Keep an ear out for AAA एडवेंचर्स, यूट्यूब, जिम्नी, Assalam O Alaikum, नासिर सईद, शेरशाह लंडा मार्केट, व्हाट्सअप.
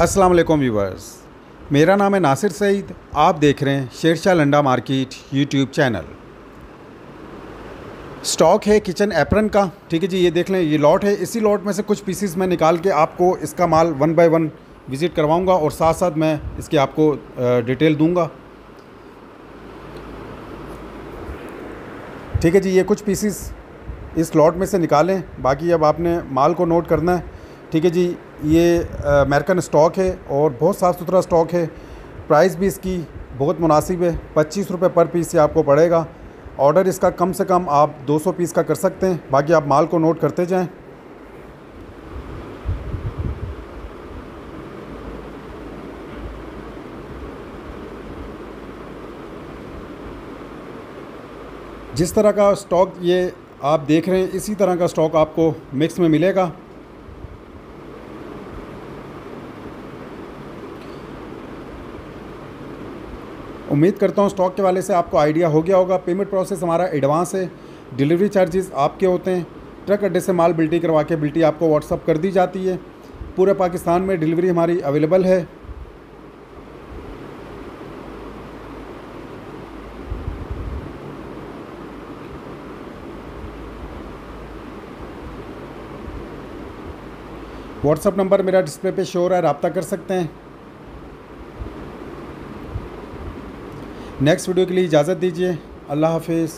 अस्सलाम वालेकुम व्यूवर्स, मेरा नाम है नासिर सईद। आप देख रहे हैं शेरशाह लंडा मार्केट यूट्यूब channel. Stock है किचन एप्रन का, ठीक है जी। ये देख लें, ये लॉट है। इसी लॉट में से कुछ पीसीस मैं निकाल के आपको इसका माल वन बाय वन विज़िट करवाऊंगा और साथ साथ मैं इसकी आपको डिटेल दूंगा, ठीक है जी। ये कुछ पीसीस इस लॉट में से निकालें, बाकी अब आपने माल को नोट करना है, ठीक है जी। ये अमेरिकन स्टॉक है और बहुत साफ़ सुथरा स्टॉक है। प्राइस भी इसकी बहुत मुनासिब है, 25 रुपये पर पीस ये आपको पड़ेगा। ऑर्डर इसका कम से कम आप 200 पीस का कर सकते हैं। बाकी आप माल को नोट करते जाएं। जिस तरह का स्टॉक ये आप देख रहे हैं, इसी तरह का स्टॉक आपको मिक्स में मिलेगा। उम्मीद करता हूँ स्टॉक के वाले से आपको आइडिया हो गया होगा। पेमेंट प्रोसेस हमारा एडवांस है, डिलीवरी चार्जेस आपके होते हैं। ट्रक अड्डे से माल बिल्टी करवा के बिल्टी आपको व्हाट्सअप कर दी जाती है। पूरे पाकिस्तान में डिलीवरी हमारी अवेलेबल है। व्हाट्सअप नंबर मेरा डिस्प्ले पे शो हो रहा है, रब्ता कर सकते हैं। नेक्स्ट वीडियो के लिए इजाज़त दीजिए। अल्लाह हाफिज़।